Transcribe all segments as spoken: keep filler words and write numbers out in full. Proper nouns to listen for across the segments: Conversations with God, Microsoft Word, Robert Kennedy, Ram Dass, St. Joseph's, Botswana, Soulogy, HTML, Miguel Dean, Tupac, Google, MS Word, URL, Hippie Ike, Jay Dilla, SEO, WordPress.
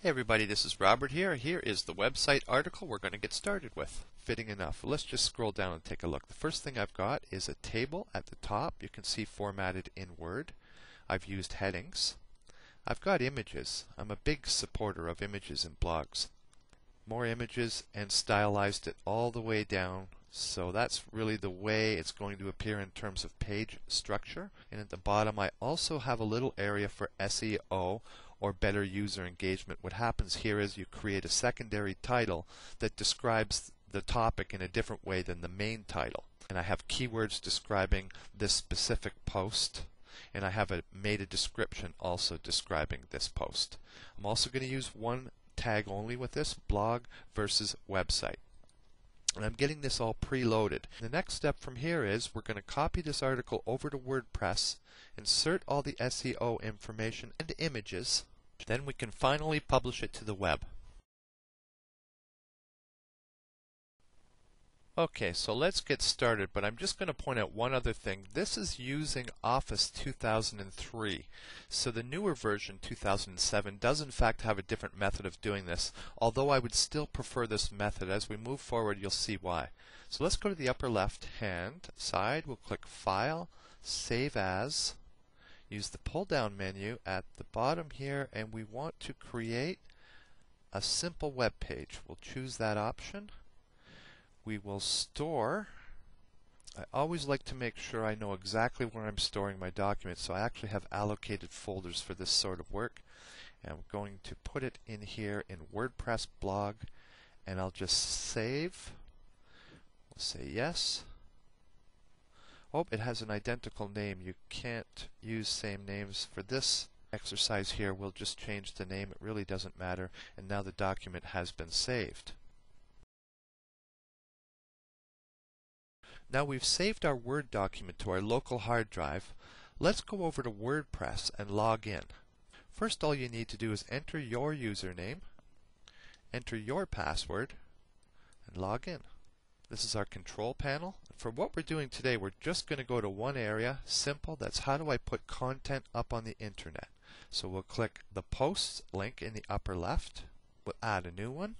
Hey everybody, this is Robert here. Here is the website article we're going to get started with. Fitting enough. Let's just scroll down and take a look. The first thing I've got is a table at the top. You can see formatted in Word. I've used headings. I've got images. I'm a big supporter of images and blogs. More images and stylized it all the way down. So that's really the way it's going to appear in terms of page structure. And at the bottom I also have a little area for S E O, or better user engagement. What happens here is you create a secondary title that describes the topic in a different way than the main title. And I have keywords describing this specific post, and I have a, made a description also describing this post. I'm also going to use one tag only with this, blog versus website. And I'm getting this all preloaded. The next step from here is we're going to copy this article over to WordPress, insert all the S E O information and images, then we can finally publish it to the web. Okay, so let's get started, but I'm just going to point out one other thing. This is using Office two thousand three. So the newer version, two thousand seven, does in fact have a different method of doing this, although I would still prefer this method. As we move forward, you'll see why. So let's go to the upper left-hand side. We'll click File, Save As. Use the pull-down menu at the bottom here, and we want to create a simple web page. We'll choose that option. We will store. I always like to make sure I know exactly where I'm storing my documents, so I actually have allocated folders for this sort of work. And I'm going to put it in here in WordPress blog, and I'll just save. We'll say yes. Oh, it has an identical name. You can't use same names for this exercise here. We'll just change the name. It really doesn't matter. And now the document has been saved. Now we've saved our Word document to our local hard drive. Let's go over to WordPress and log in. First, all you need to do is enter your username, enter your password, and log in. This is our control panel. For what we're doing today, we're just going to go to one area, simple, that's how do I put content up on the internet. So we'll click the Posts link in the upper left. We'll add a new one.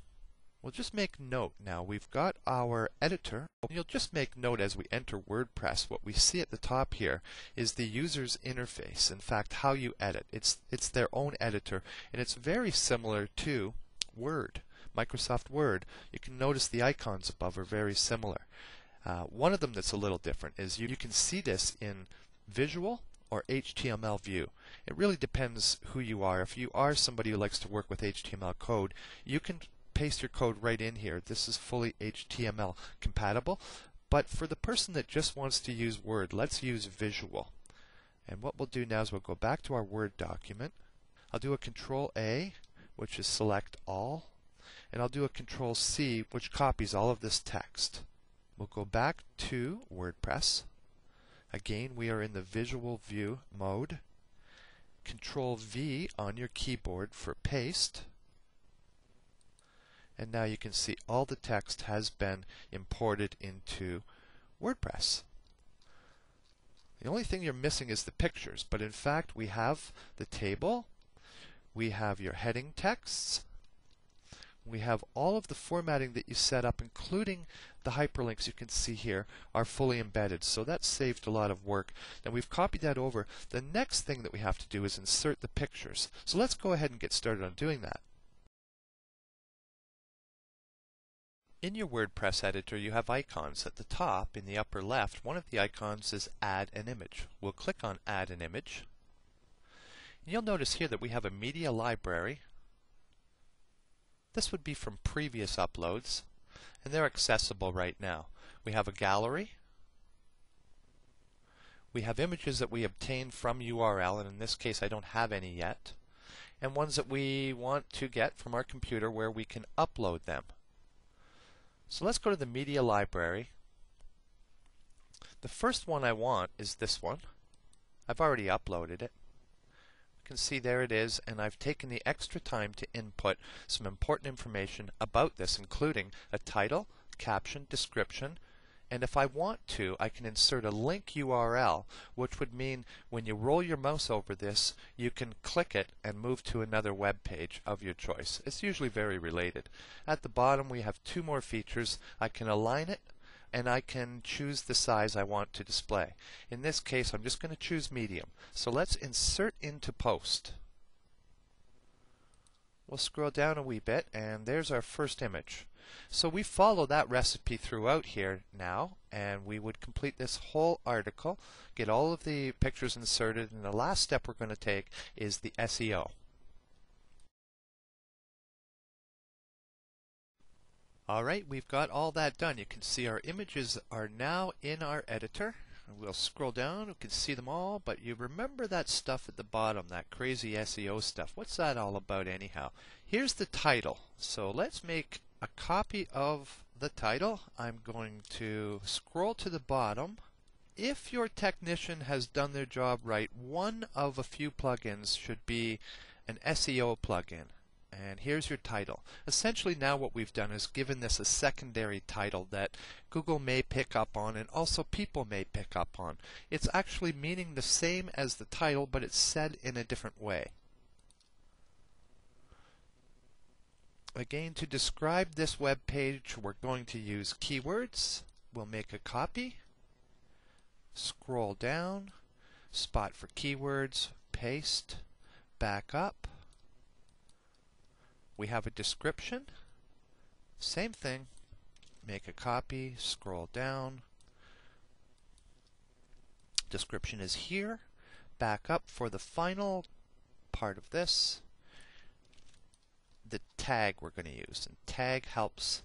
We'll just make note now. We've got our editor. You'll just make note as we enter WordPress. What we see at the top here is the user's interface. In fact, how you edit. It's, it's their own editor, and it's very similar to Word, Microsoft Word. You can notice the icons above are very similar. Uh, one of them that's a little different is you, you can see this in visual or H T M L view. It really depends who you are. If you are somebody who likes to work with H T M L code, you can paste your code right in here. This is fully H T M L compatible, but for the person that just wants to use Word, let's use visual. And what we'll do now is we'll go back to our Word document. I'll do a Control A, which is select all, and I'll do a Control C, which copies all of this text. We'll go back to WordPress. Again, we are in the visual view mode. Control V on your keyboard for paste. And now you can see all the text has been imported into WordPress. The only thing you're missing is the pictures, but in fact we have the table, we have your heading texts, we have all of the formatting that you set up, including the hyperlinks you can see here are fully embedded. So that saved a lot of work. Now we've copied that over. The next thing that we have to do is insert the pictures. So let's go ahead and get started on doing that. In your WordPress editor, you have icons. At the top, in the upper left, one of the icons is Add an Image. We'll click on Add an Image. And you'll notice here that we have a media library. This would be from previous uploads, and they're accessible right now. We have a gallery. We have images that we obtained from U R L, and in this case I don't have any yet, and ones that we want to get from our computer where we can upload them. So let's go to the media library. The first one I want is this one. I've already uploaded it. You can see there it is, and I've taken the extra time to input some important information about this, including a title, caption, description, And if I want to, I can insert a link U R L, which would mean when you roll your mouse over this, you can click it and move to another web page of your choice. It's usually very related. At the bottom, we have two more features. I can align it, and I can choose the size I want to display. In this case, I'm just going to choose medium. So let's insert into post. We'll scroll down a wee bit, and there's our first image. So we follow that recipe throughout here now, and we would complete this whole article, get all of the pictures inserted, and the last step we're going to take is the S E O. Alright, we've got all that done. You can see our images are now in our editor. We'll scroll down, we can see them all, but you remember that stuff at the bottom, that crazy S E O stuff. What's that all about anyhow? Here's the title. So let's make a copy of the title. I'm going to scroll to the bottom. If your technician has done their job right, one of a few plugins should be an S E O plugin. And here's your title. Essentially now what we've done is given this a secondary title that Google may pick up on and also people may pick up on. It's actually meaning the same as the title, but it's said in a different way. Again, to describe this web page, we're going to use keywords. We'll make a copy, scroll down, spot for keywords, paste, back up. We have a description, same thing, make a copy, scroll down, description is here, back up for the final part of this, the tag we're going to use, and tag helps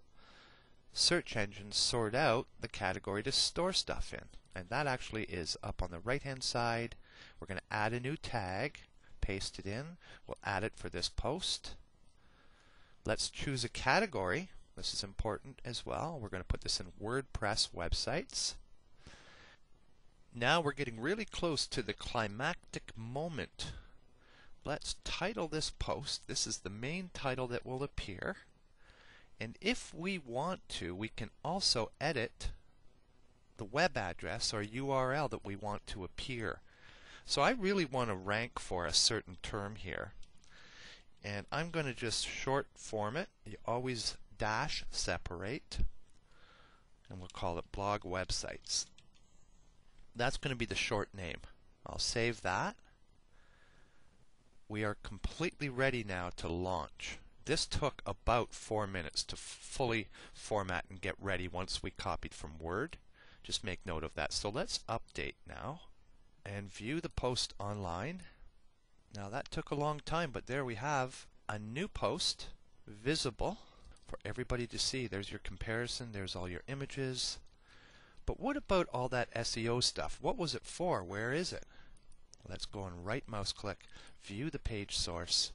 search engines sort out the category to store stuff in, and that actually is up on the right hand side. We're going to add a new tag, paste it in, we'll add it for this post. Let's choose a category. This is important as well. We're going to put this in WordPress websites. Now we're getting really close to the climactic moment. Let's title this post. This is the main title that will appear. And if we want to, we can also edit the web address or U R L that we want to appear. So I really want to rank for a certain term here. And I'm going to just short form it. You always dash separate, and we'll call it blog websites. That's going to be the short name. I'll save that. We are completely ready now to launch. This took about four minutes to fully format and get ready once we copied from Word. Just make note of that. So let's update now and view the post online. Now that took a long time, but there we have a new post, visible for everybody to see. There's your comparison, there's all your images. But what about all that S E O stuff? What was it for? Where is it? Let's go and right mouse click, view the page source,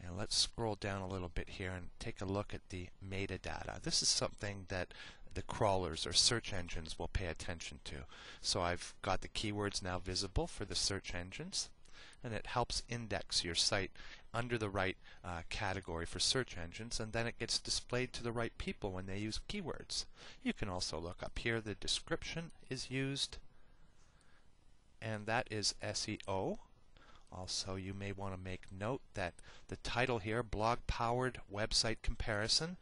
and let's scroll down a little bit here and take a look at the metadata. This is something that the crawlers or search engines will pay attention to. So I've got the keywords now visible for the search engines, and it helps index your site under the right uh, category for search engines, and then it gets displayed to the right people when they use keywords. You can also look up here, the description is used, and that is S E O. Also, you may want to make note that the title here, Blog Powered Website Comparison,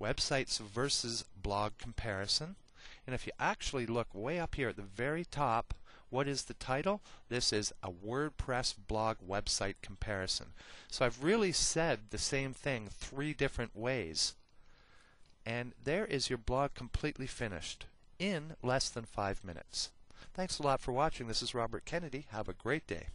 Websites versus Blog Comparison, and if you actually look way up here at the very top, what is the title? This is a WordPress blog website comparison. So I've really said the same thing three different ways. And there is your blog completely finished in less than five minutes. Thanks a lot for watching. This is Robert Kennedy. Have a great day.